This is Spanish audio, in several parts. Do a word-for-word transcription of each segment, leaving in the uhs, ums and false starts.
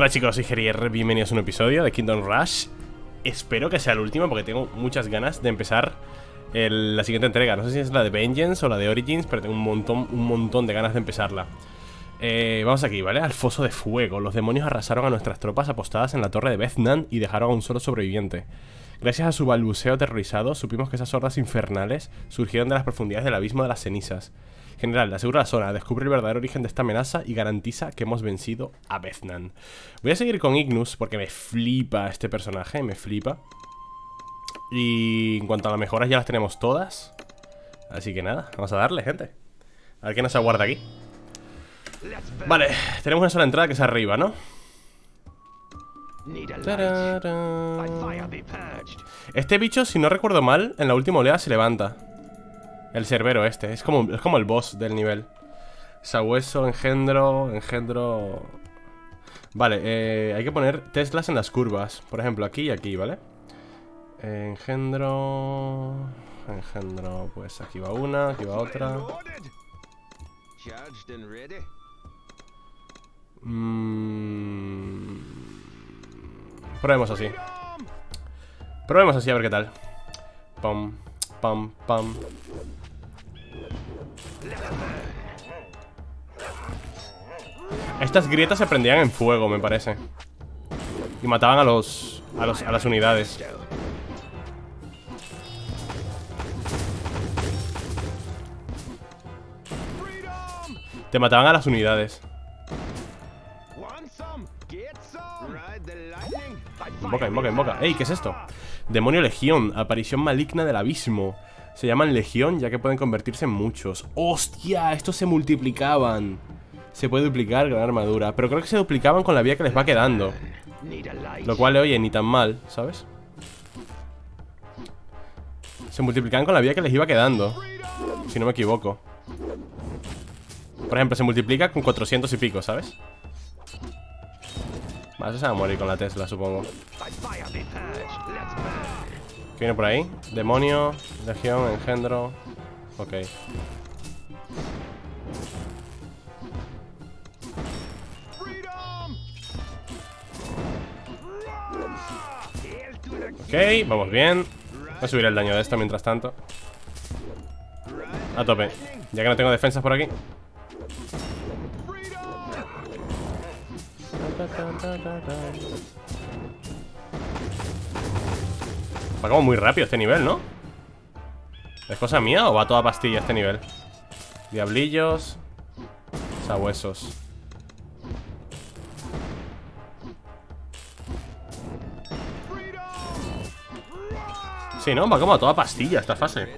Hola chicos, soy Gerier, bienvenidos a un episodio de Kingdom Rush. Espero que sea el último porque tengo muchas ganas de empezar el, la siguiente entrega. No sé si es la de Vengeance o la de Origins, pero tengo un montón, un montón de ganas de empezarla. eh, Vamos aquí, ¿vale? Al foso de fuego. Los demonios arrasaron a nuestras tropas apostadas en la torre de Bethnan y dejaron a un solo sobreviviente. Gracias a su balbuceo aterrorizado, supimos que esas hordas infernales surgieron de las profundidades del abismo de las cenizas. General, asegura la zona, descubre el verdadero origen de esta amenaza y garantiza que hemos vencido a Bethnan. Voy a seguir con Ignis porque me flipa este personaje, me flipa. Y en cuanto a las mejoras ya las tenemos todas. Así que nada, vamos a darle, gente. A ver qué nos aguarda aquí. Vale, tenemos una sola entrada que es arriba, ¿no? ¡Tarán! Este bicho, si no recuerdo mal, en la última oleada se levanta. El Cerbero este, es como, es como el boss del nivel. Sabueso, engendro, engendro... Vale, eh, hay que poner Teslas en las curvas. Por ejemplo, aquí y aquí, ¿vale? Eh, engendro... Engendro, pues aquí va una, aquí va otra. Mm... Probemos así. Probemos así a ver qué tal. Pam, pam, pam. Estas grietas se prendían en fuego, me parece. Y mataban a los, a los a las unidades. Te mataban a las unidades. Invoca, invoca, invoca. ¡Ey! ¿Qué es esto? Demonio Legión, aparición maligna del abismo. Se llaman Legión ya que pueden convertirse en muchos. ¡Hostia! Estos se multiplicaban. Se puede duplicar gran armadura, pero creo que se duplicaban con la vía que les va quedando. Lo cual, oye, ni tan mal, ¿sabes? Se multiplicaban con la vía que les iba quedando, si no me equivoco. Por ejemplo, se multiplica con cuatrocientos y pico, ¿sabes? Vale, eso se va a morir con la Tesla, supongo. ¿Qué viene por ahí? Demonio, legión, engendro. Ok. Ok, vamos bien. Voy a subir el daño de esto mientras tanto. A tope. Ya que no tengo defensas por aquí. Va como muy rápido este nivel, ¿no? ¿Es cosa mía o va toda pastilla este nivel? Diablillos, sabuesos. Sí, ¿no? Va como a toda pastilla esta fase.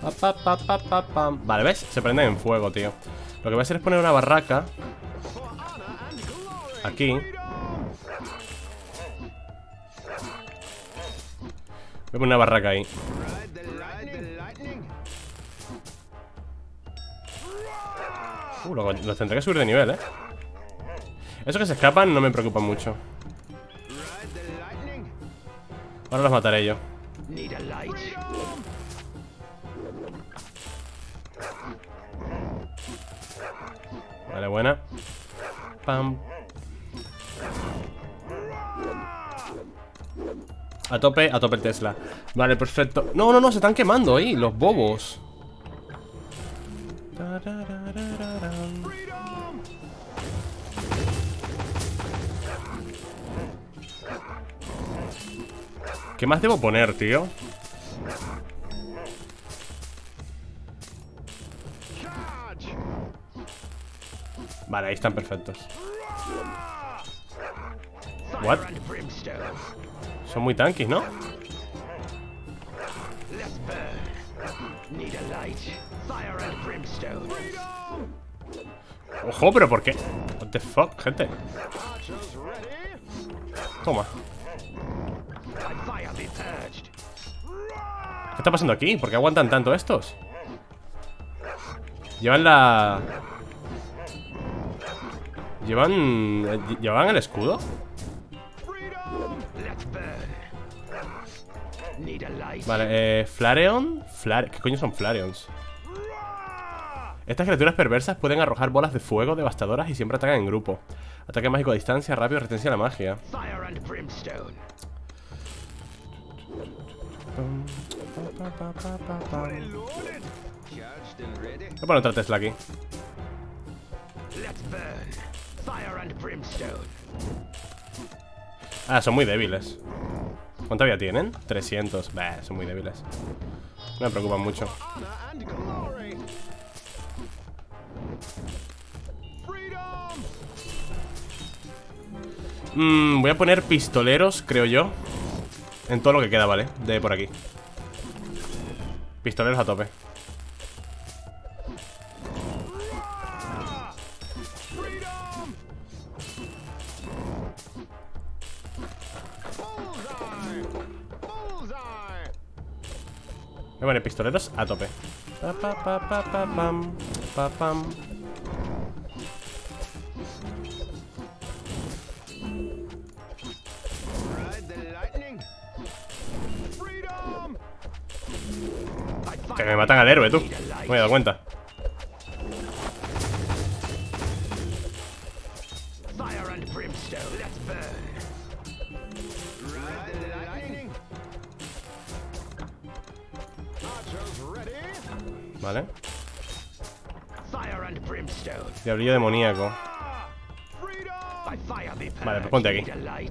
Pa, pa, pa, pa, pa. Vale, ¿ves? Se prenden en fuego, tío. Lo que voy a hacer es poner una barraca aquí. Voy a poner una barraca ahí. Uh, los tendré que subir de nivel, ¿eh? Esos que se escapan no me preocupan mucho. Ahora los mataré yo. Vale, buena. Pam. A tope, a tope el Tesla. Vale, perfecto. No, no, no, se están quemando ahí, los bobos. ¿Qué más debo poner, tío? Vale, ahí están perfectos. What? Son muy tanquis, ¿no? Ojo, pero ¿por qué? What the fuck, gente. Toma. ¿Qué está pasando aquí? ¿Por qué aguantan tanto estos? Llevan la... Llevan... ¿Llevan el escudo? Vale, eh... Flareon... Flare... ¿Qué coño son Flareons? Estas criaturas perversas pueden arrojar bolas de fuego devastadoras y siempre atacan en grupo. Ataque mágico a distancia, rápido, resistencia a la magia. Voy a poner otra Tesla aquí. Ah, son muy débiles. ¿Cuánta vida tienen? trescientos. Bah, son muy débiles. No me preocupan mucho. Mm, voy a poner pistoleros, creo yo. En todo lo que queda, ¿vale? De por aquí. Pistoleros a tope. Voy a poner pistoleros a tope. Pa, pa, pa, pa, pa, pam, pa, pam. Que me matan al héroe, tú. No me he dado cuenta. Vale. Diablillo demoníaco. Vale, pues ponte aquí. Ahí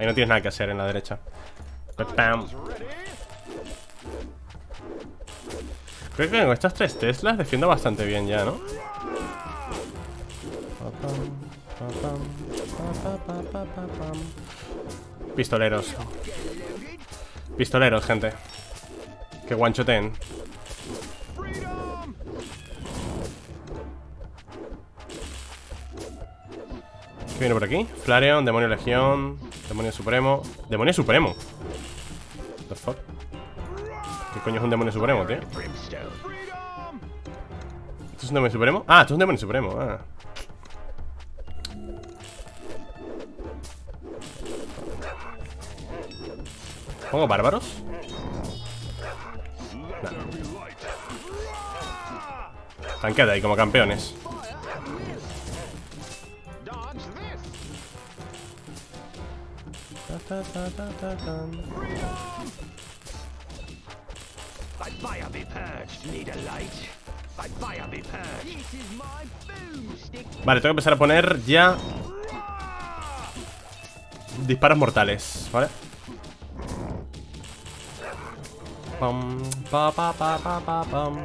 no tienes nada que hacer en la derecha. ¡Pam! Creo que con estas tres Teslas defiendo bastante bien ya, ¿no? Pistoleros. Pistoleros, gente. Que guanchoteen. ¿Qué viene por aquí? Flareon, demonio legión. Demonio supremo. Demonio supremo. What the fuck? ¿Qué coño es un demonio supremo, tío? ¿Esto es un demonio supremo? Ah, esto es un demonio supremo. Ah. ¿Pongo bárbaros? No. Tanqueate ahí como campeones. Vale, tengo que empezar a poner ya disparos mortales, ¿vale? Pam, pa, pa, pa, pa, pa, pam.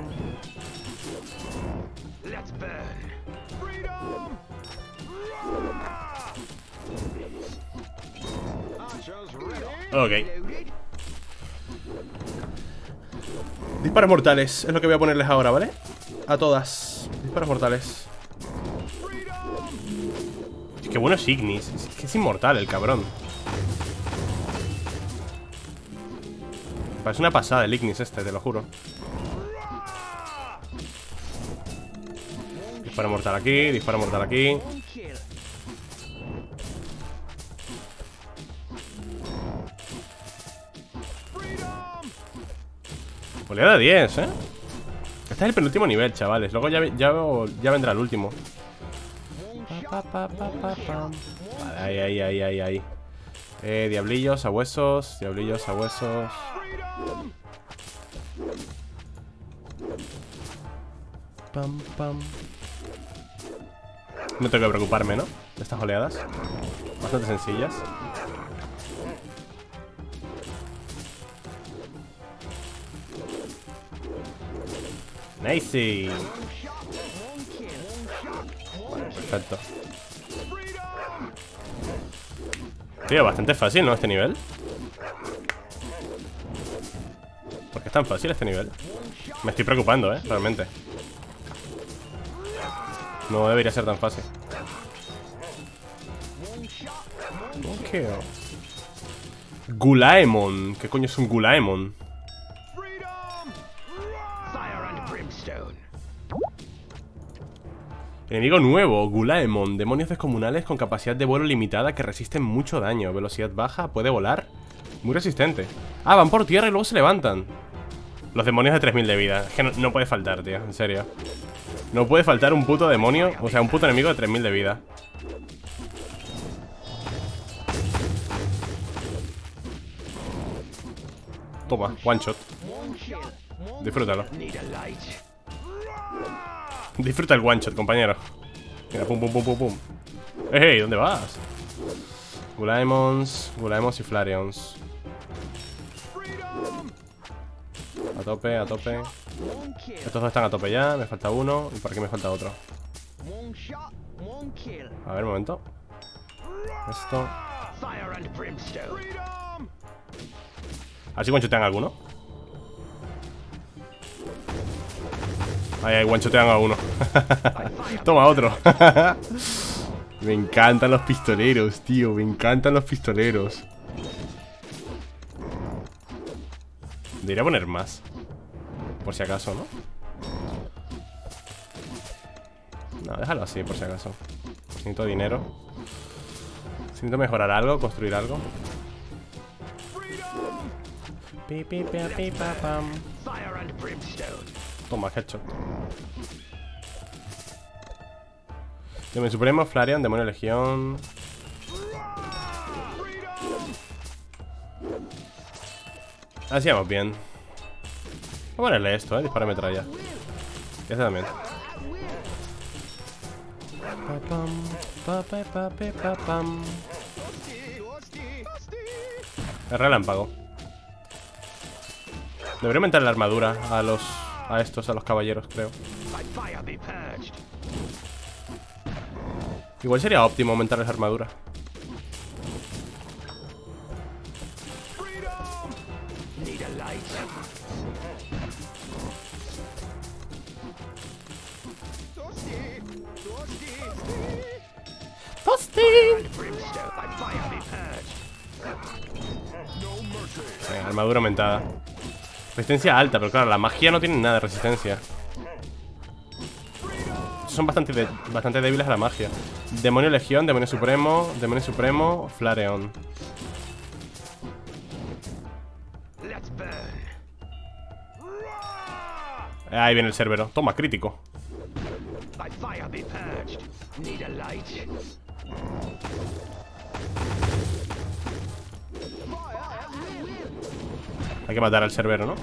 Ok. Disparos mortales, es lo que voy a ponerles ahora, ¿vale? A todas. Disparos mortales. Es que bueno es Ignis. Es que es inmortal el cabrón. Parece una pasada el Ignis este, te lo juro. Disparo mortal aquí, disparo mortal aquí. Oleada diez, ¿eh? Este es el penúltimo nivel, chavales. Luego ya, ya, ya vendrá el último. Pa, pa, pa, pa, pa, pa. Vale, ahí, ahí, ahí, ahí, ahí. Eh, diablillos a huesos. Diablillos a huesos. Pam, pam. No tengo que preocuparme, ¿no? De estas oleadas. Bastante sencillas. Nice. Vale, perfecto. Tío, bastante fácil, ¿no? Este nivel. ¿Por qué es tan fácil este nivel? Me estoy preocupando, ¿eh? Realmente. No debería ser tan fácil. Okay. Gulaemon. ¿Qué coño es un Gulaemon? Enemigo nuevo, Gulaemon. Demonios descomunales con capacidad de vuelo limitada que resisten mucho daño. Velocidad baja, puede volar. Muy resistente. Ah, van por tierra y luego se levantan. Los demonios de tres mil de vida. Es que no, no puede faltar, tío. En serio. No puede faltar un puto demonio, o sea, un puto enemigo de tres mil de vida. Toma, one shot. Disfrútalo. Disfruta el one shot, compañero. Mira, pum, pum, pum, pum, pum. ¡Ey! ¿Dónde vas? Gulaemons, Gulaemons y Flareons. A tope, a tope. Estos dos están a tope ya. Me falta uno. ¿Y por qué me falta otro? A ver, un momento. Esto. A ver si one-shotean alguno. Ay, ay, one-shotean a uno. Toma otro. Me encantan los pistoleros, tío. Me encantan los pistoleros. Debería poner más, por si acaso, ¿no? No, déjalo así, por si acaso. Necesito dinero. Necesito mejorar algo, construir algo. Pi, pi, pi, pi, pa, pam. Toma, headshot. Demon Supremo, Flareon, Demonio Legión. Hacíamos bien. Vamos a ponerle esto, eh. Dispara metralla. Y este también. El relámpago. Debería aumentar la armadura a los. A estos, a los caballeros, creo. Igual sería óptimo aumentar las armaduras. Eh, armadura aumentada. Resistencia alta, pero claro, la magia no tiene nada de resistencia. Son bastante, de, bastante débiles a la magia. Demonio Legión, Demonio Supremo, Demonio Supremo, Flareon. Ahí viene el Cerbero. Toma, crítico. Hay que matar al Cerbero, ¿no?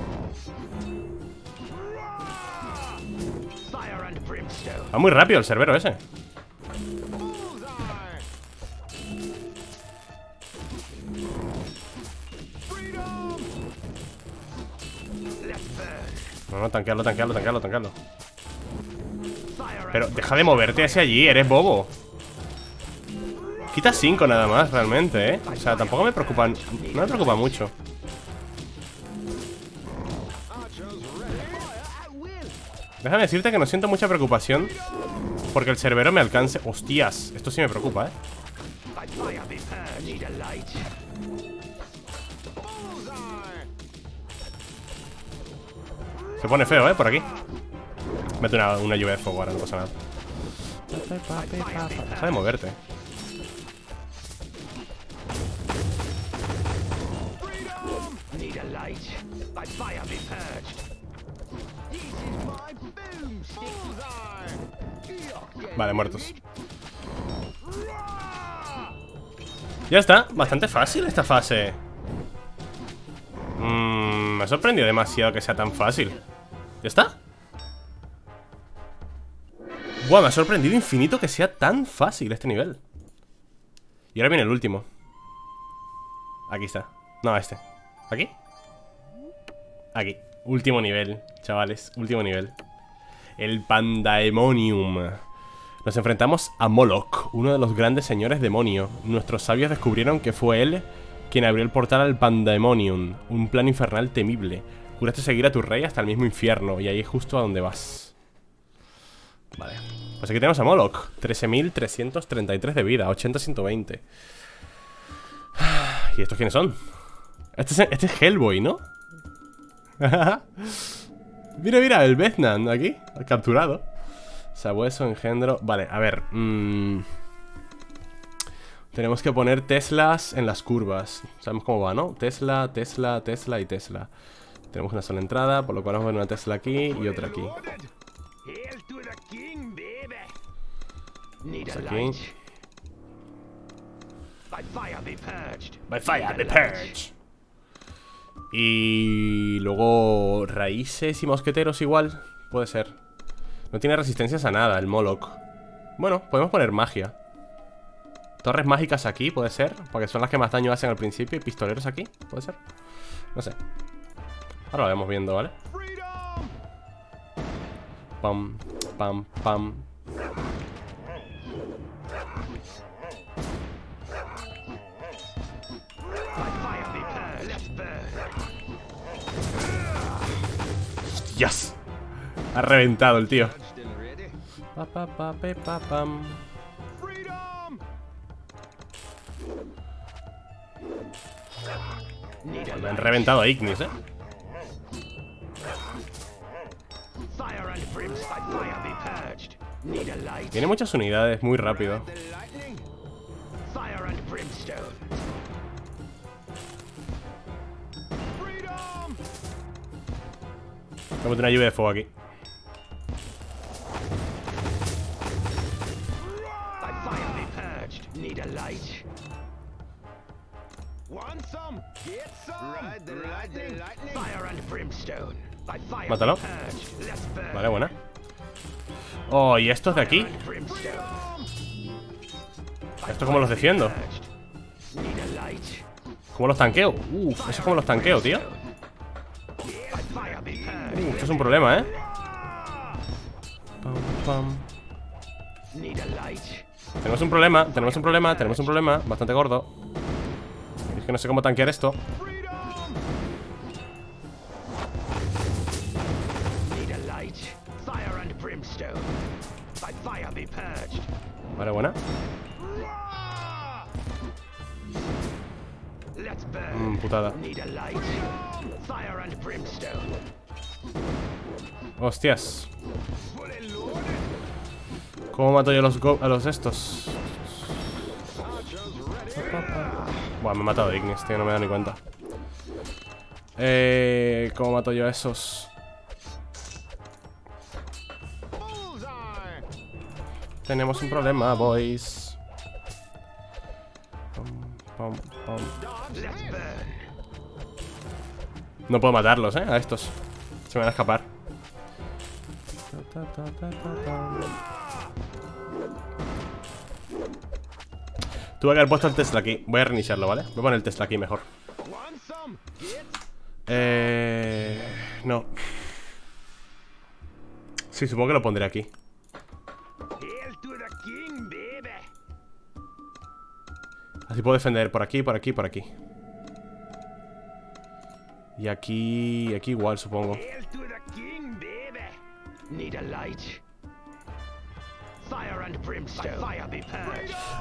Va muy rápido el Cerbero ese. No, no, tanquealo, tanquealo, tanquealo, tanquealo. Pero deja de moverte hacia allí, eres bobo. Quita cinco nada más, realmente, ¿eh? O sea, tampoco me preocupa. No me preocupa mucho. Déjame decirte que no siento mucha preocupación porque el Cerbero me alcance. Hostias, esto sí me preocupa, ¿eh? Se pone feo, ¿eh? Por aquí. Mete una, una lluvia de fuego ahora, no pasa nada. Deja de moverte. Vale, muertos. Ya está, bastante fácil esta fase. mm, Me ha sorprendido demasiado que sea tan fácil. ¿Ya está? Buah, me ha sorprendido infinito que sea tan fácil este nivel. Y ahora viene el último. Aquí está. No, este. ¿Aquí? Aquí. Último nivel, chavales. Último nivel. El Pandemonium. Nos enfrentamos a Moloch, uno de los grandes señores demonio. Nuestros sabios descubrieron que fue él quien abrió el portal al Pandemonium, un plan infernal temible. Juraste seguir a tu rey hasta el mismo infierno, y ahí es justo a donde vas. Vale. Pues aquí tenemos a Moloch. trece mil trescientos treinta y tres de vida, ochenta a ciento veinte. ¿Y estos quiénes son? Este es, este es Hellboy, ¿no? Mira, mira, el Bethnan aquí, capturado. Sabueso, engendro... Vale, a ver... Mmm... Tenemos que poner Teslas en las curvas. Sabemos cómo va, ¿no? Tesla, Tesla, Tesla y Tesla. Tenemos una sola entrada, por lo cual vamos a poner una Tesla aquí y otra aquí. Vamos aquí. By fire be purged. By fire be purged. Y luego raíces y mosqueteros igual. Puede ser. No tiene resistencias a nada el Moloch. Bueno, podemos poner magia. Torres mágicas aquí, puede ser. Porque son las que más daño hacen al principio. Y pistoleros aquí, puede ser. No sé. Ahora lo vamos viendo, ¿vale? Pam, pam, pam. ¡Hostias! Ha reventado el tío. Pa, pa, pa, pe, pa, pam. Me han reventado a Ignis, eh. Tiene muchas unidades, muy rápido. Tengo una lluvia de fuego aquí. Mátalo. Vale, buena. Oh, ¿y estos de aquí? ¿Esto cómo los defiendo? ¿Cómo los tanqueo? Uh, eso es como los tanqueo, tío. Uh, esto es un problema, ¿eh? Pam, pam. Tenemos un problema, tenemos un problema, tenemos un problema bastante gordo. Es que no sé cómo tanquear esto. Vale, buena. Mm, putada. Hostias. ¿Cómo mato yo a los, a los estos? Buah, me ha matado Ignis, tío, no me he dado ni cuenta. Eh, ¿Cómo mato yo a esos? Tenemos un problema, boys. Pom, pom, pom. No puedo matarlos, eh, a estos. Se me van a escapar. Tuve que haber puesto el Tesla aquí. Voy a reiniciarlo, ¿vale? Voy a poner el Tesla aquí mejor. Eh... No. Sí, supongo que lo pondré aquí. Así puedo defender por aquí, por aquí, por aquí. Y aquí... Aquí igual, supongo.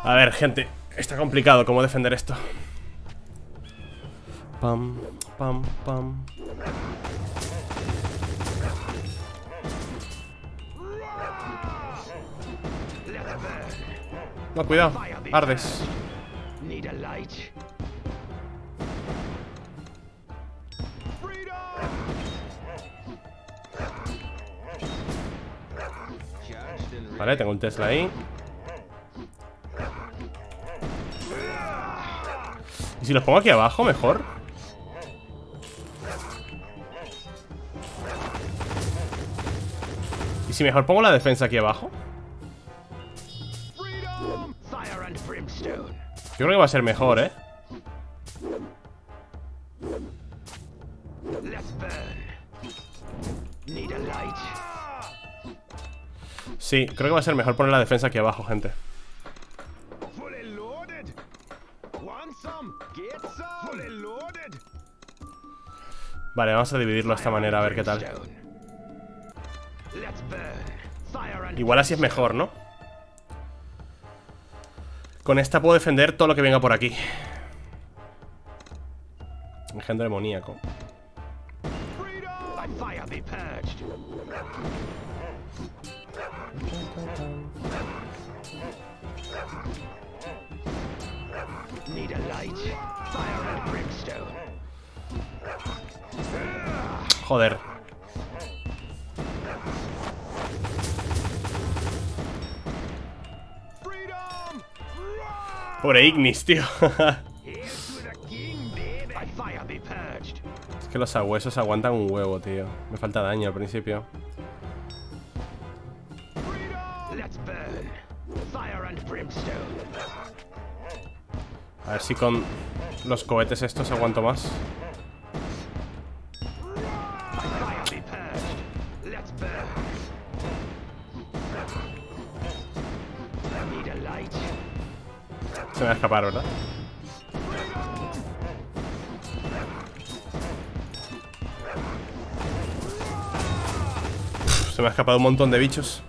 A ver, gente. Está complicado cómo defender esto. Pam, pam, pam. No, cuidado. Ardes. Vale, tengo un Tesla ahí. ¿Y si los pongo aquí abajo, mejor? ¿Y si mejor pongo la defensa aquí abajo? Yo creo que va a ser mejor, ¿eh? Sí, creo que va a ser mejor poner la defensa aquí abajo, gente. Vale, vamos a dividirlo de esta manera, a ver qué tal. Igual así es mejor, ¿no? Con esta puedo defender todo lo que venga por aquí. Engendro demoníaco. Joder. Pobre Ignis, tío. Es que los sabuesos aguantan un huevo, tío. Me falta daño al principio. A ver si con los cohetes estos aguanto más. Se me va a escapar, ¿verdad? Uf, se me ha escapado un montón de bichos.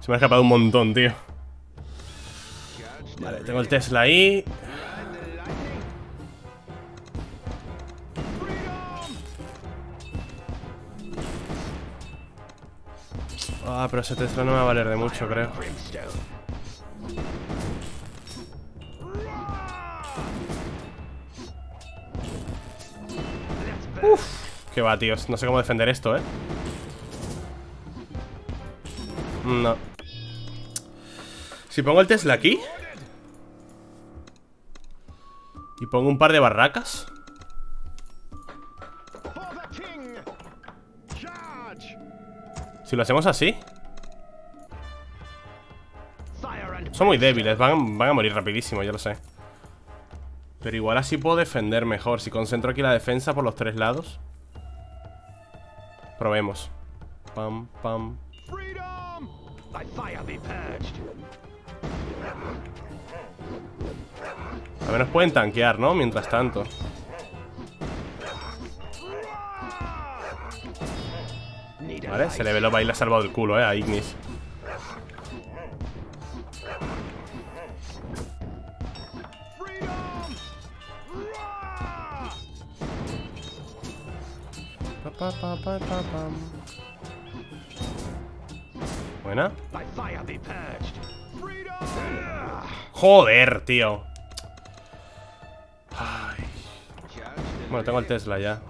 Se me ha escapado un montón, tío. Vale, tengo el Tesla ahí. Ah, pero ese Tesla no me va a valer de mucho, creo. Uff, qué va, tíos. No sé cómo defender esto, ¿eh? No. Si pongo el Tesla aquí y pongo un par de barracas. Si lo hacemos así, son muy débiles, van, van a morir rapidísimo, ya lo sé. Pero igual así puedo defender mejor. Si concentro aquí la defensa por los tres lados. Probemos. Pam, pam. Al menos pueden tanquear, ¿no? Mientras tanto. Vale, se le ve lo baila salvado el culo, eh, a Ignis. Buena. Joder, tío. Ay. Bueno, tengo el Tesla ya.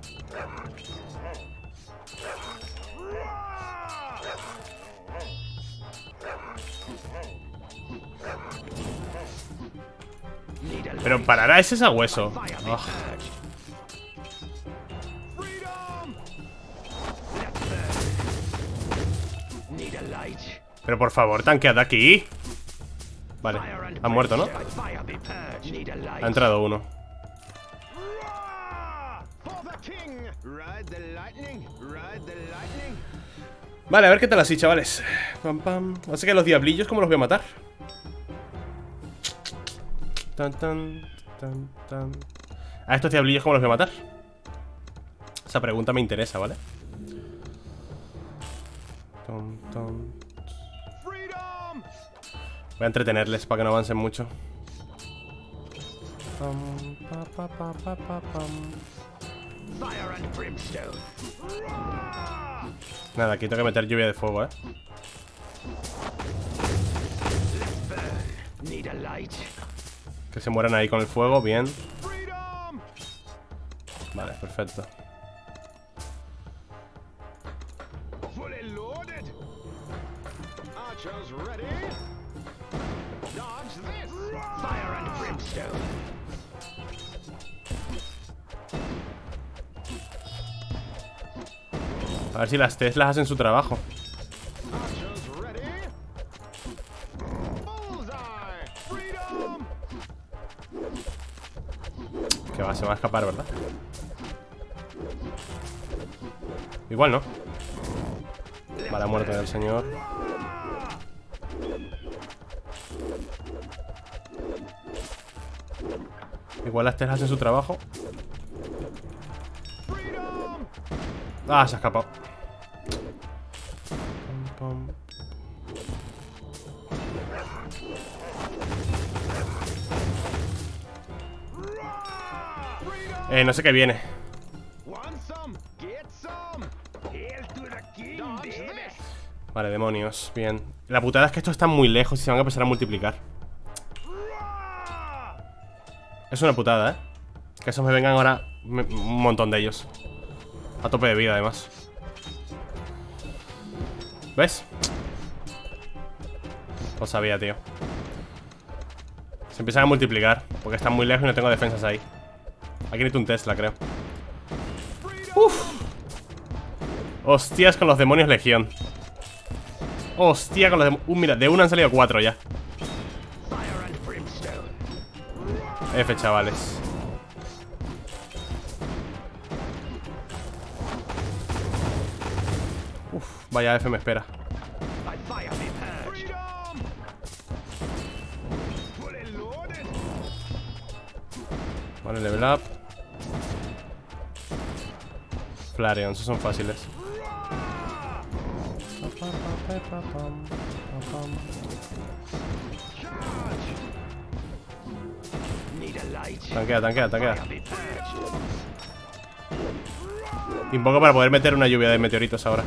Pero parará ese sabueso. Oh. Pero por favor, tanquead aquí. Vale, ha muerto, ¿no? Ha entrado uno. Vale, a ver qué tal así, chavales. Pam, pam. Así que los diablillos, ¿cómo los voy a matar? Tan, tan, tan, tan. ¿A estos diablillos cómo los voy a matar? Esa pregunta me interesa, ¿vale? Voy a entretenerles para que no avancen mucho. Nada, aquí tengo que meter lluvia de fuego, ¿eh? Que se mueran ahí con el fuego, bien. Vale, perfecto. A ver si las Teslas hacen su trabajo. Que va, se va a escapar, ¿verdad? Igual no. Vale, muerte del señor. Igual las Teslas hacen su trabajo. Ah, se ha escapado. Eh, no sé qué viene. Vale, demonios, bien. La putada es que estos están muy lejos y se van a empezar a multiplicar. Es una putada, ¿eh? Que esos me vengan ahora me, un montón de ellos. A tope de vida, además. ¿Ves? Lo sabía, tío. Se empiezan a multiplicar porque están muy lejos y no tengo defensas ahí. Aquí necesito un Tesla, creo. Uf. Hostias con los demonios legión. Hostia con los demonios. Uh, mira, de una han salido cuatro ya. F, chavales. Uf, vaya F me espera. Vale, level up. Flareon, esos son fáciles. Tanquea, tanquea, tanquea. Invoco para poder meter una lluvia de meteoritos ahora.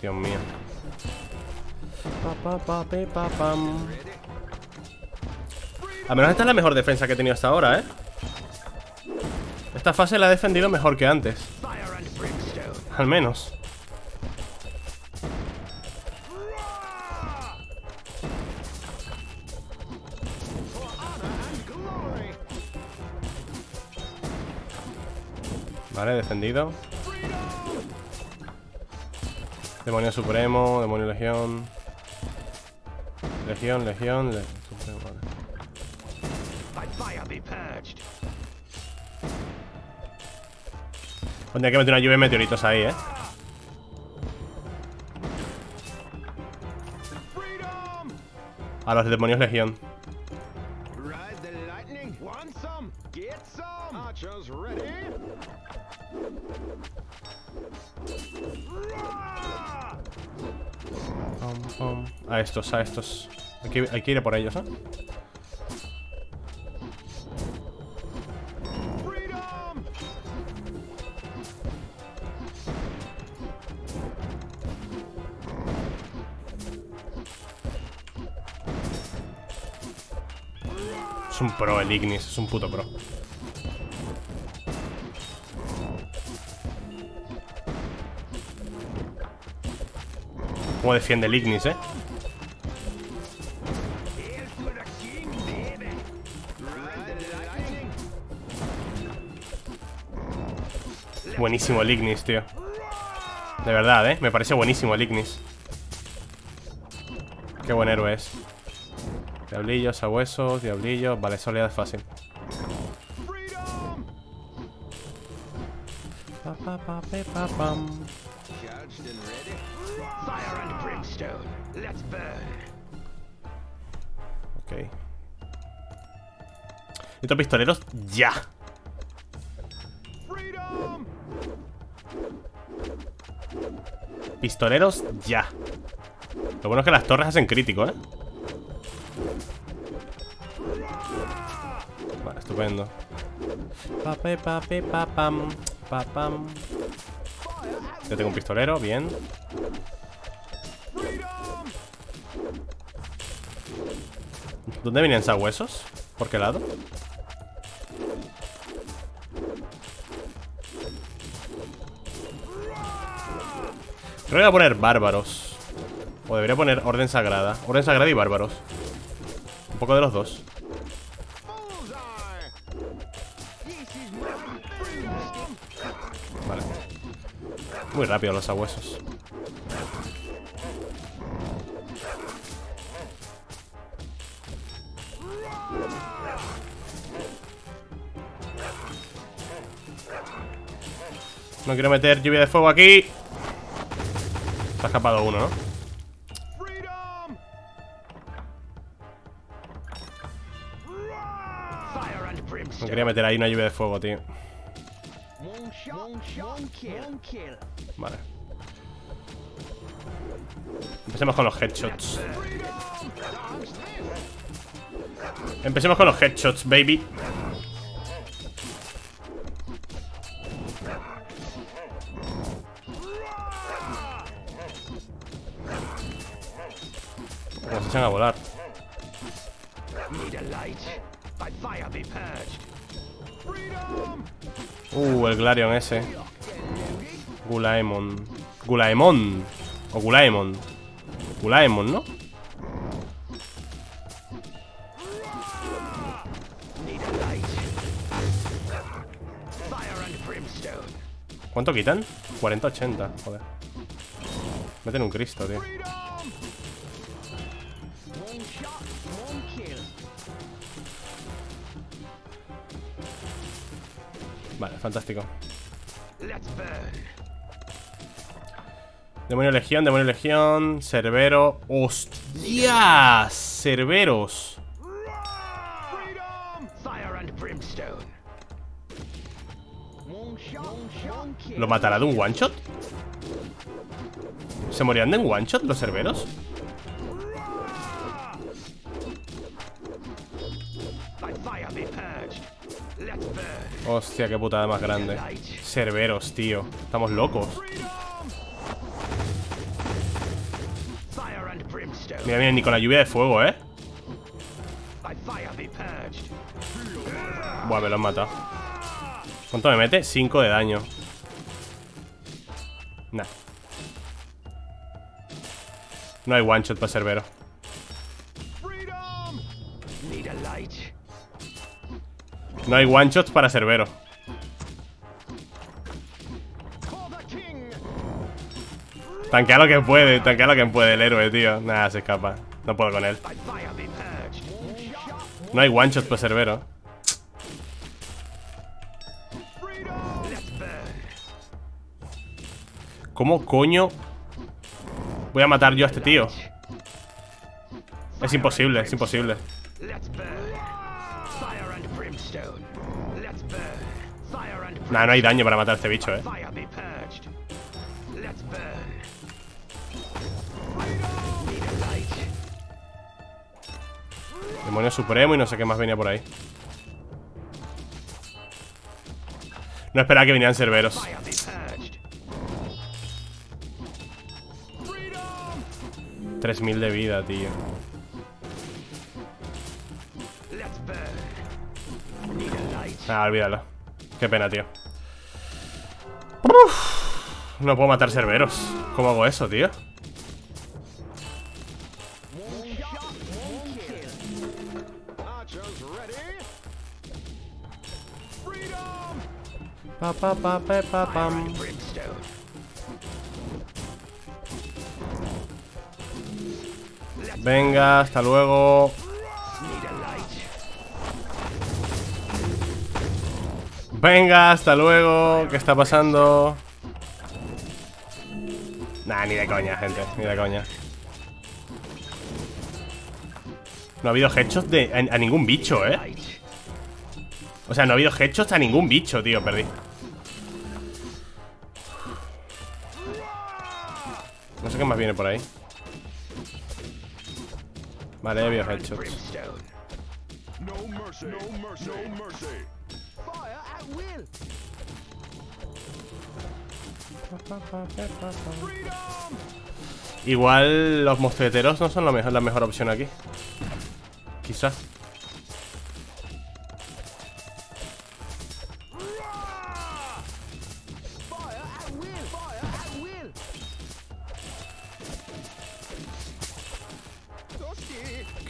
Dios mío. Al menos esta es la mejor defensa que he tenido hasta ahora, ¿eh? Esta fase la he defendido mejor que antes. Al menos. Vale, defendido. Demonio supremo, demonio legión. Legión, legión, le supremo, vale. Tendría que meter una lluvia de meteoritos ahí, eh. A los demonios legión. A estos, a estos. Hay que, hay que ir a por ellos, ¿eh? Es un pro el Ignis, es un puto pro. ¿Cómo defiende el Ignis, eh? Buenísimo el Ignis, tío. De verdad, eh. Me parece buenísimo el Ignis. Qué buen héroe es. Diablillos, sabuesos, diablillos. Vale, eso le da fácil. Ok. Estos pistoleros, ya. Pistoleros, ya. Lo bueno es que las torres hacen crítico, eh. Vale, estupendo. Ya tengo un pistolero, bien. ¿Dónde vienen sabuesos? ¿Por qué lado? Creo que voy a poner bárbaros. O debería poner orden sagrada. Orden sagrada y bárbaros. Un poco de los dos. Vale. Muy rápido los sabuesos. No quiero meter lluvia de fuego aquí. Se ha escapado uno, ¿no? No quería meter ahí una lluvia de fuego, tío. Vale. Empecemos con los headshots. Empecemos con los headshots, baby. Nos echan a volar. Uh, el Flareon ese. Gulaemon. Gulaemon. O Gulaemon. Gulaemon, ¿no? ¿Cuánto quitan? cuarenta ochenta, joder. Meten un Cristo, tío. Vale, fantástico. Demonio legión, demonio legión. Cerbero. ¡Hostias! Cerberos. ¿Lo matará de un one shot? ¿Se morían de un one shot los cerberos? Hostia, qué putada más grande. Cerberos, tío. Estamos locos. Mira, mira, ni con la lluvia de fuego, ¿eh? Buah, me lo han matado. ¿Cuánto me mete? cinco de daño. Nah. No hay one shot para Cerbero. No hay one shots para Cerbero. Tanquea lo que puede, tanquea lo que puede el héroe, tío. Nada, se escapa. No puedo con él. No hay one shot para Cerbero. ¿Cómo coño voy a matar yo a este tío? Es imposible, es imposible. Nah, no hay daño para matar a este bicho, eh. Demonio supremo y no sé qué más venía por ahí. No esperaba que vinieran cerberos. tres mil de vida, tío. Ah, olvídalo. Qué pena, tío. Uf, no puedo matar cerberos. ¿Cómo hago eso, tío? Pa, pa, pa, pa, pa, pam. Venga, hasta luego. Venga, hasta luego. ¿Qué está pasando? Nah, ni de coña, gente. Ni de coña. No ha habido headshots de, a, a ningún bicho, eh. O sea, no ha habido headshots a ningún bicho, tío. Perdí. No sé qué más viene por ahí. Vale, he habido headshots. Igual los mosqueteros no son la mejor, la mejor opción aquí. Quizás.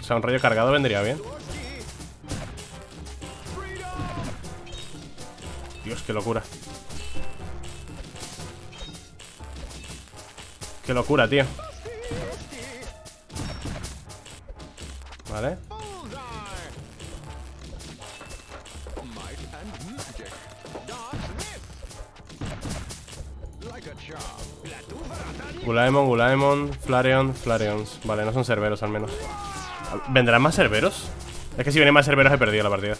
Quizá un rayo cargado vendría bien. Dios, qué locura. Qué locura, tío. Vale. Gulaemon, Gulaemon, Flareon, Flareons. Vale, no son cerberos al menos. ¿Vendrán más cerberos? Es que si vienen más cerberos he perdido la partida.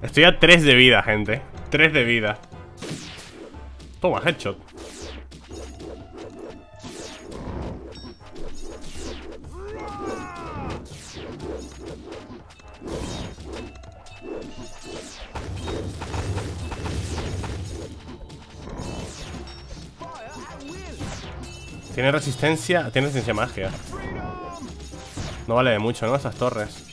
Estoy a tres de vida, gente. tres de vida. Toma, headshot. Tiene resistencia. Tiene resistencia magia. No vale de mucho, ¿no? Estas torres.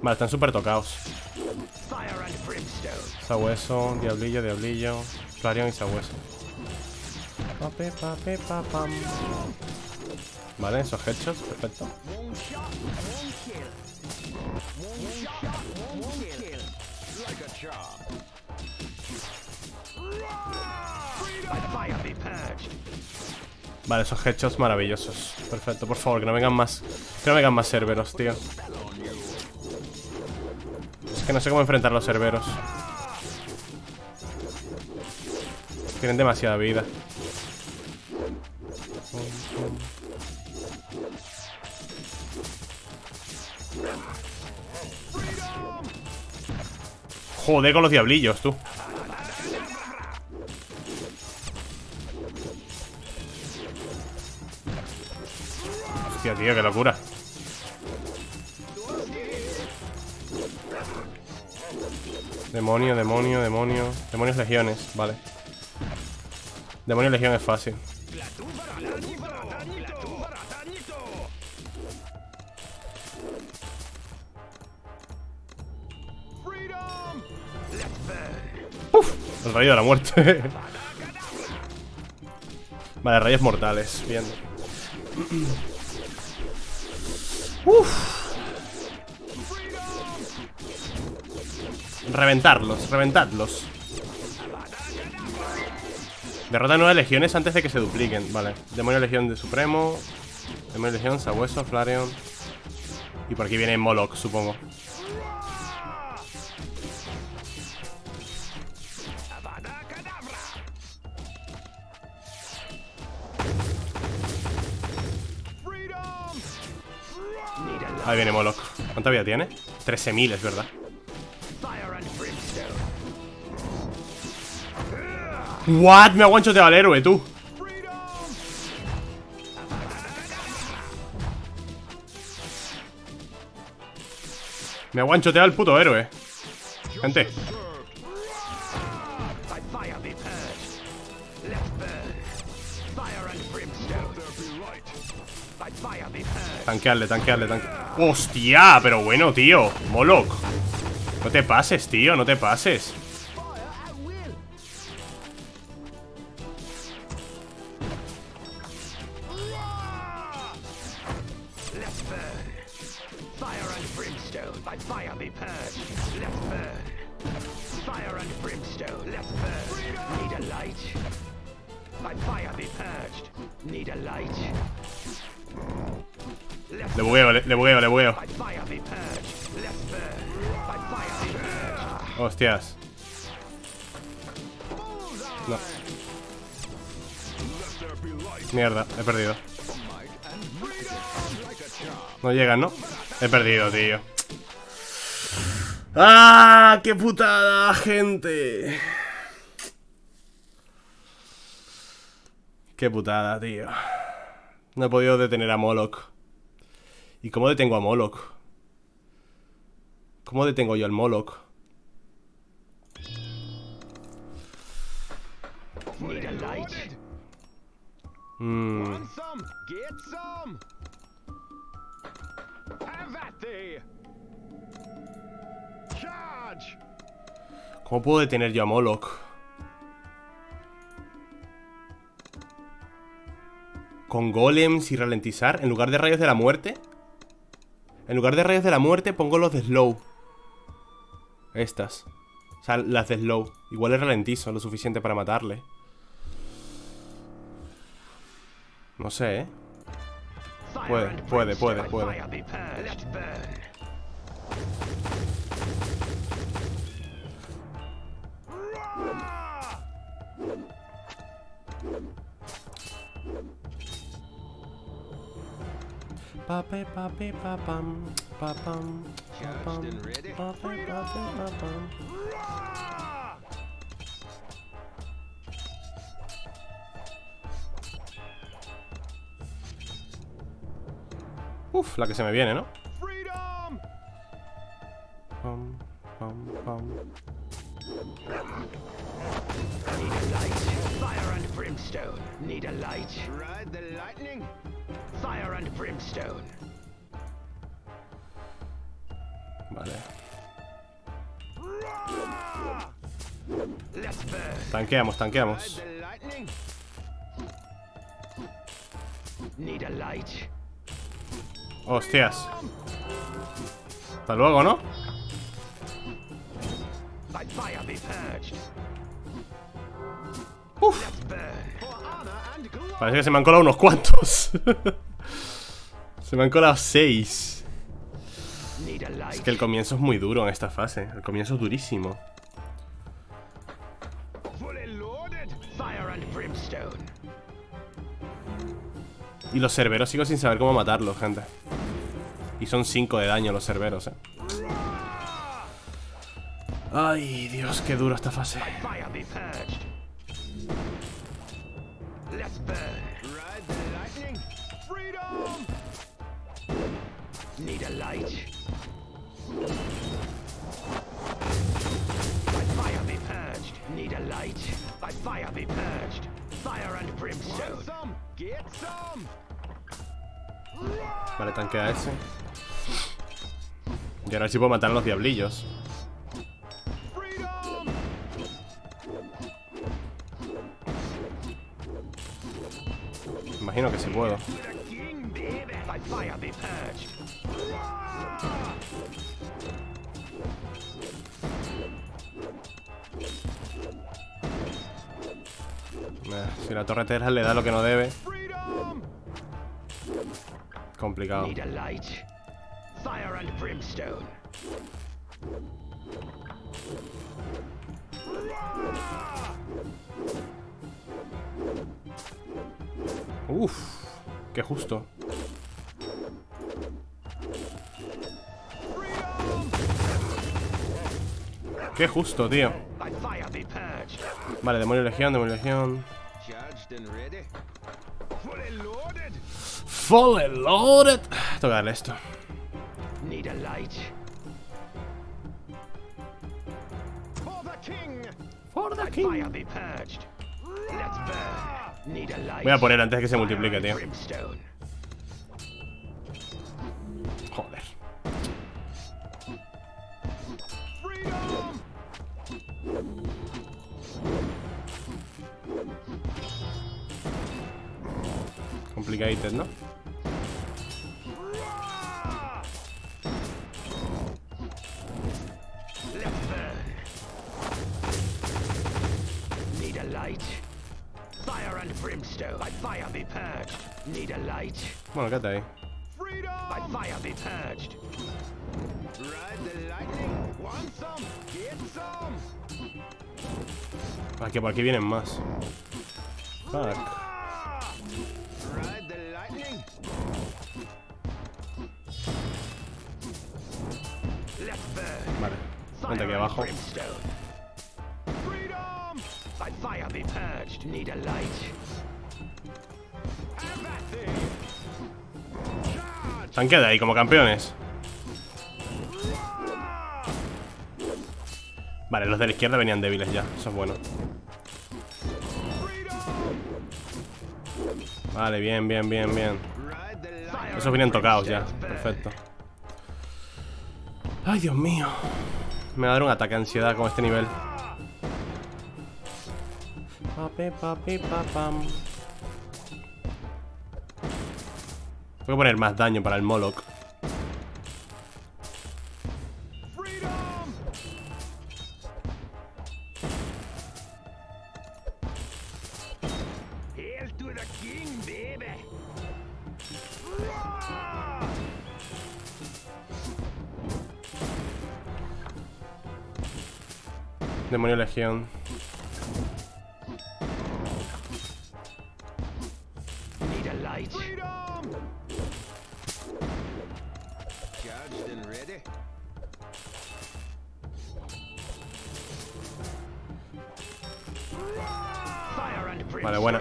Vale, están súper tocados. Sabueso, diablillo, diablillo. Flareon y sabueso. Vale, esos headshots, perfecto. Vale, esos headshots maravillosos. Perfecto, por favor, que no vengan más. Que no vengan más Cerberos, tío. Es que no sé cómo enfrentar a los Cerberos. Tienen demasiada vida. Joder con los diablillos, tú. Hostia, tío, qué locura. Demonio, demonio, demonio. Demonios legiones, vale. Demonio legión es fácil. Uf, el rayo de la muerte. Vale, rayos mortales, bien. Uf. Reventarlos, reventadlos. Derrota nueve legiones antes de que se dupliquen. Vale, demonio legión de supremo. Demonio legión, sabueso, Flareon. Y por aquí viene Moloch, supongo. Ahí viene Moloch. ¿Cuánta vida tiene? trece mil, es verdad. What? Me ha guanchoteado al héroe, tú. Me ha guanchoteado el puto héroe. Gente. Tanquearle, tanquearle, tanquearle. ¡Hostia! Pero bueno, tío. Moloch. No te pases, tío. No te pases. Le bugueo, le, le bugueo, le bugueo. Hostias. No. Mierda, he perdido. No llegan, ¿no? He perdido, tío. ¡Ah! ¡Qué putada, gente! ¡Qué putada, tío! No he podido detener a Moloch. ¿Y cómo detengo a Moloch? ¿Cómo detengo yo al Moloch? Mm. ¿Cómo puedo detener yo a Moloch? ¿Con golems y ralentizar? ¿En lugar de rayos de la muerte? En lugar de rayos de la muerte pongo los de slow. Estas. O sea, las de slow. Igual le ralentizo lo suficiente para matarle. No sé, ¿eh? Puede, puede, puede, puede. Pape, pape, papam, papam, papam, pape, pape, papam. Uf, la que se me viene, ¿no? favor. Need a light. Fire and brimstone. Need a light. Ride the lightning. Fire and brimstone. Vale. Tanqueamos, tanqueamos. Hostias. Hasta luego, ¿no? Uf. Parece que se me han colado unos cuantos. Se me han colado seis. Es que el comienzo es muy duro en esta fase. El comienzo es durísimo. Y los cerberos sigo sin saber cómo matarlos, gente. Y son cinco de daño los cerberos, eh. Ay, Dios, qué duro esta fase. Vale, tanquea ese. Y ahora a ver si puedo matar a los diablillos. Imagino que sí puedo. Eh, si la torre Tesla le da lo que no debe. Complicado. Uff, qué justo. Qué justo, tío. Vale, demonio legión, demonio legión. Fully loaded. Tengo que darle esto. Voy a poner antes de que se multiplique, tío. Joder. Complicated, ¿no? Bueno, quédate ahí. Ah, que por aquí vienen más. Fuck. Vale, vente aquí abajo. Tanquea de ahí como campeones. Vale, los de la izquierda venían débiles ya. Eso es bueno. Vale, bien, bien, bien, bien. Esos venían tocados ya. Perfecto. Ay, Dios mío. Me va a dar un ataque de ansiedad con este nivel. Papi, papi, papam. Voy a poner más daño para el Moloch. Demonio legión. Vale, buena.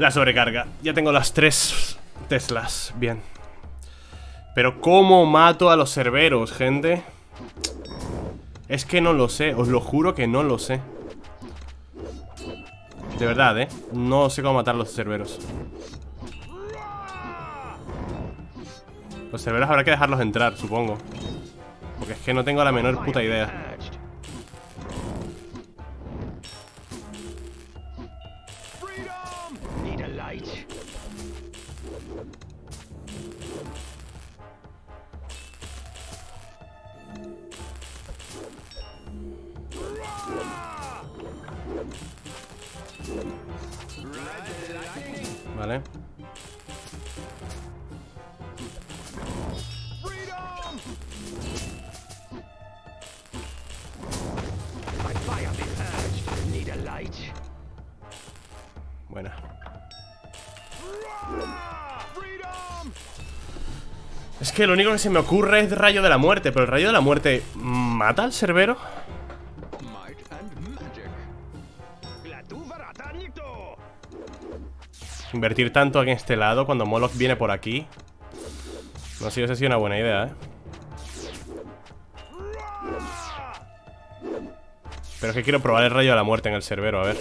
La sobrecarga. Ya tengo las tres Teslas. Bien. Pero ¿cómo mato a los cerberos, gente? Es que no lo sé, os lo juro que no lo sé. De verdad, eh. No sé cómo matar a los cerberos. Los cerberos habrá que dejarlos entrar, supongo. Porque es que no tengo la menor puta idea. Vale. Buena. Es que lo único que se me ocurre es rayo de la muerte. Pero el rayo de la muerte mata al Cerbero. Invertir tanto aquí en este lado cuando Moloch viene por aquí. No sé si esa ha sido una buena idea, ¿eh? Pero es que quiero probar el rayo de la muerte en el Cerbero, a ver.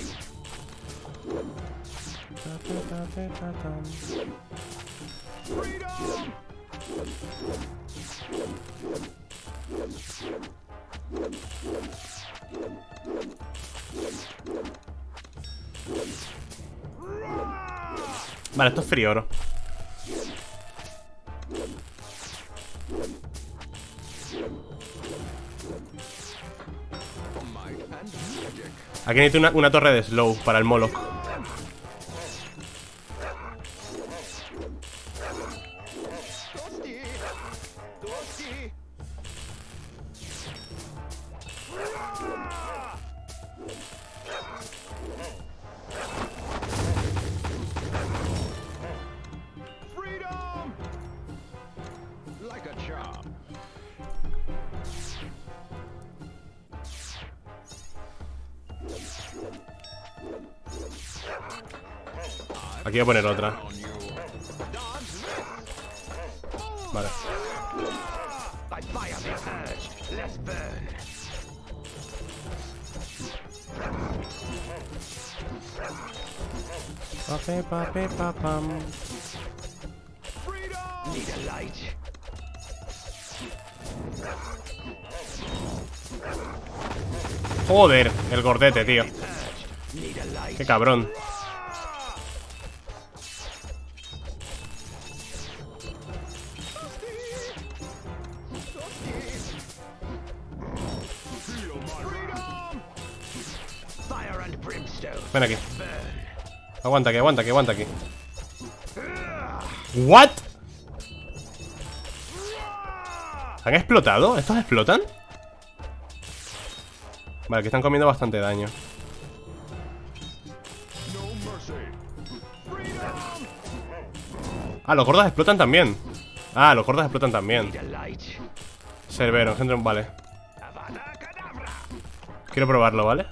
Vale, esto es frío oro. Aquí necesito una, una torre de slow para el Moloch. Aquí voy a poner otra. Vale. Pape, pape, papam. Joder, el gordete, tío. Qué cabrón. Ven aquí. Aguanta aquí, aguanta aquí, aguanta aquí. ¿What? ¿Han explotado? ¿Estos explotan? Vale, aquí están comiendo bastante daño. Ah, los gordos explotan también. Ah, los gordos explotan también. Cerbero, centro, vale. Quiero probarlo, ¿vale?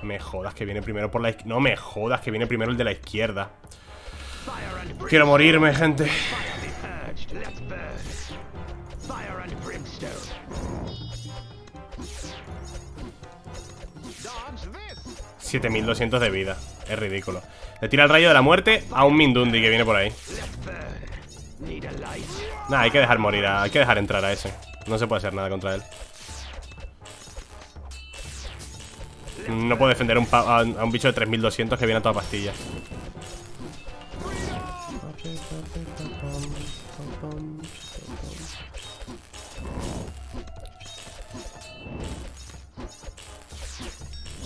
No me jodas que viene primero por la izquierda. No me jodas que viene primero el de la izquierda. Quiero morirme, gente. siete mil doscientos de vida. Es ridículo. Le tira el rayo de la muerte a un Mindundi que viene por ahí. Nada, hay que dejar morir a... Hay que dejar entrar a ese. No se puede hacer nada contra él. No puedo defender un pa a un bicho de tres mil doscientos que viene a toda pastilla.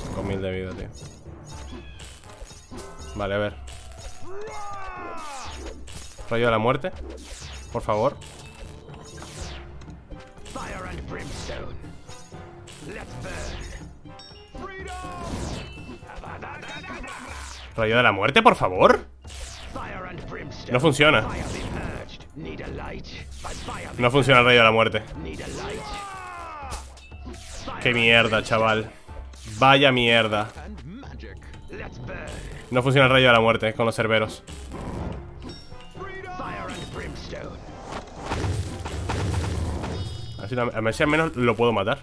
cinco mil de vida, tío. Vale, a ver. Rayo de la muerte, por favor. Rayo de la muerte, por favor. No funciona. No funciona el rayo de la muerte. Qué mierda, chaval. Vaya mierda. No funciona el rayo de la muerte con los cerberos. Así, a Messi al menos lo puedo matar.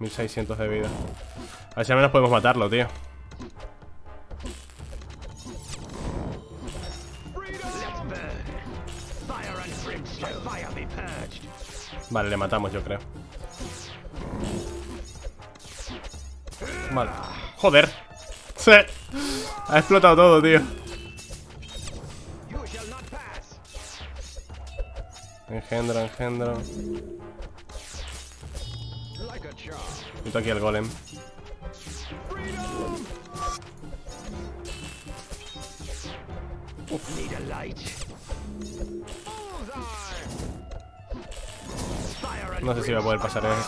mil seiscientos de vida. Así al menos podemos matarlo, tío. Vale, le matamos, yo creo. Vale. Joder. Se ha explotado todo, tío. Engendro, engendro. Quito aquí el golem. Uf. No sé si voy a poder pasar eso.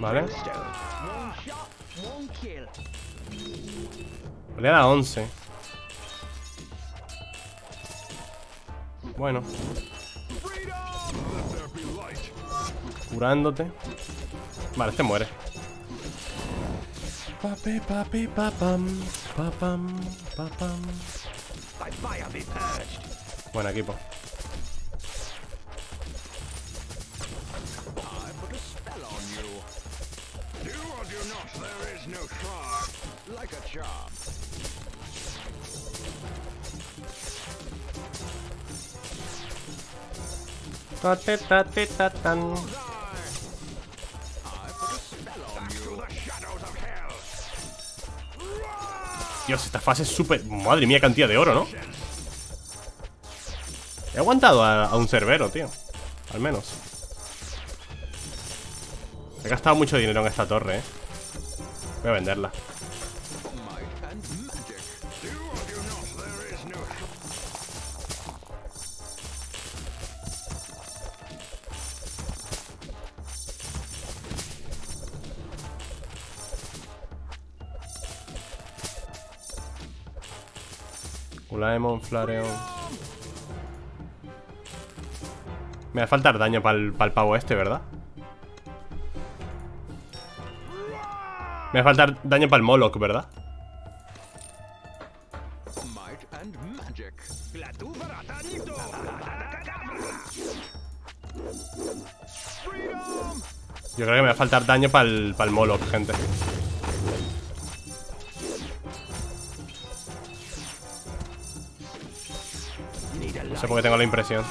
Vale. Le da once. Bueno. Curándote. Vale, este muere. Papi, papi, papam, papam, papam. Buen equipo. Tate, tate, tatan. Dios, esta fase es súper... Madre mía, cantidad de oro, ¿no? He aguantado a, a un Cerbero, tío. Al menos. He gastado mucho dinero en esta torre, eh. Voy a venderla. Gulaemon, Flareon. Me va a faltar daño para el, para el pavo este, ¿verdad? Me va a faltar daño para el Moloch, ¿verdad? Yo creo que me va a faltar daño para el, para el Moloch, gente. No sé por qué tengo la impresión.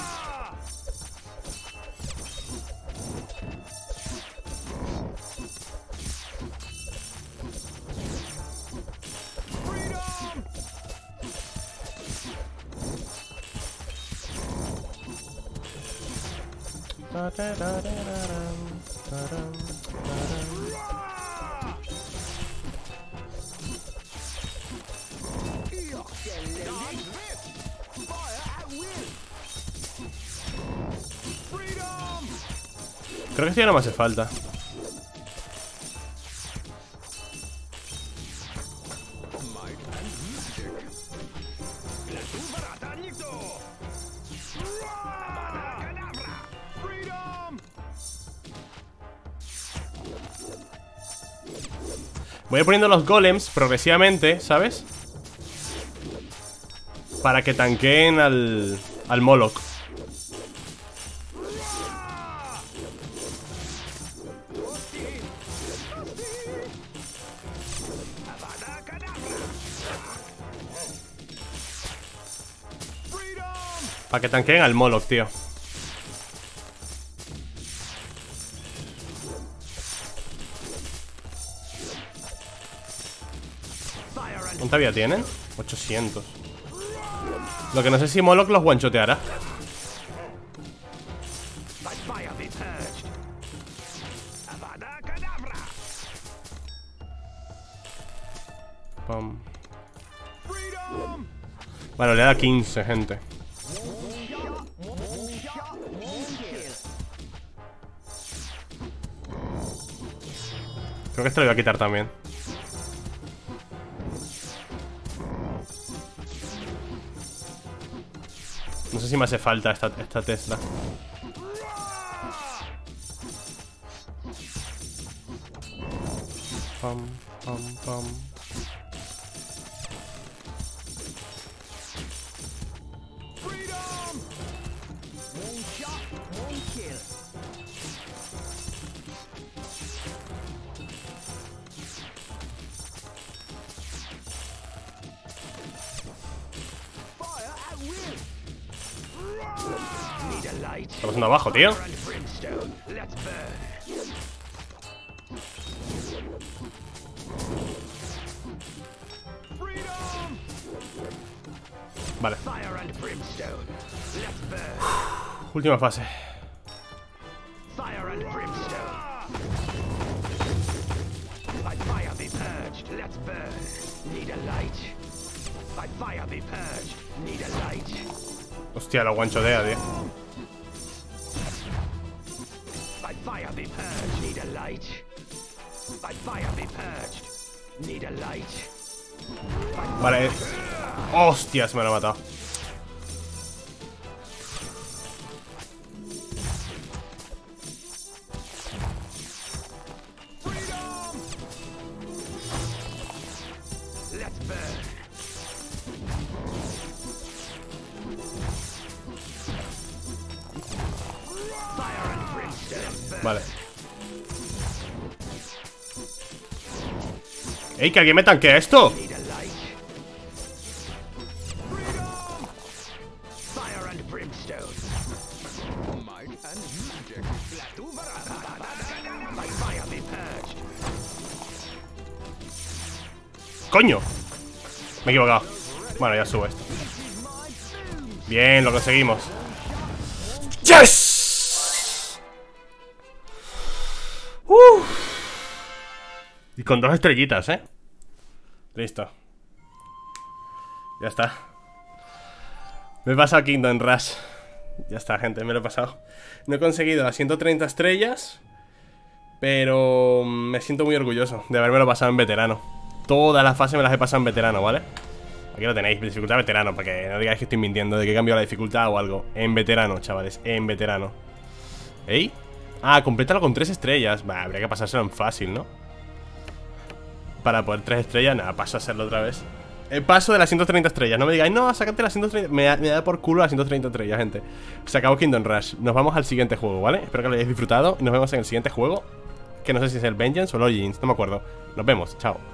Creo que esto ya no me hace falta. Voy a ir poniendo los golems progresivamente, ¿sabes? Para que tanqueen al, al Moloch. Para que tanqueen al Moloch, tío. ¿Cuánta vida tienen? ochocientos. Lo que no sé si Moloch los guanchoteará. Pam. Bueno, le da quince, gente. Creo que este lo voy a quitar también. No sé si me hace falta esta, esta Tesla. Pam, pam, pam. Estamos uno abajo, tío. Vale. Uf, última fase. Hostia, la guanchodea, tío. Fire be purged, need a light. By fire be purged, need a light. Vale. Hostias, me lo ha matado. Vale. Ey, que alguien me tanquea esto. Coño, me he equivocado. Bueno, ya subo esto. Bien, lo conseguimos. ¡Yes! Y con dos estrellitas, ¿eh? Listo. Ya está. Me he pasado Kingdom Rush. Ya está, gente, me lo he pasado. No he conseguido las ciento treinta estrellas, pero me siento muy orgulloso de haberme lo pasado en veterano. Todas las fases me las he pasado en veterano, ¿vale? Aquí lo tenéis, dificultad veterano, para que no digáis que estoy mintiendo, de que he cambiado la dificultad o algo. En veterano, chavales, en veterano. ¿Ey? Ah, complétalo con tres estrellas. Bah, habría que pasárselo en fácil, ¿no? Para poder tres estrellas, nada, paso a hacerlo otra vez. El paso de las ciento treinta estrellas. No me digáis, no, sacate las ciento treinta. Me, me da por culo las ciento treinta estrellas, gente. Se acabó Kingdom Rush. Nos vamos al siguiente juego, ¿vale? Espero que lo hayáis disfrutado. Nos vemos en el siguiente juego. Que no sé si es el Vengeance o el Origins, no me acuerdo. Nos vemos, chao.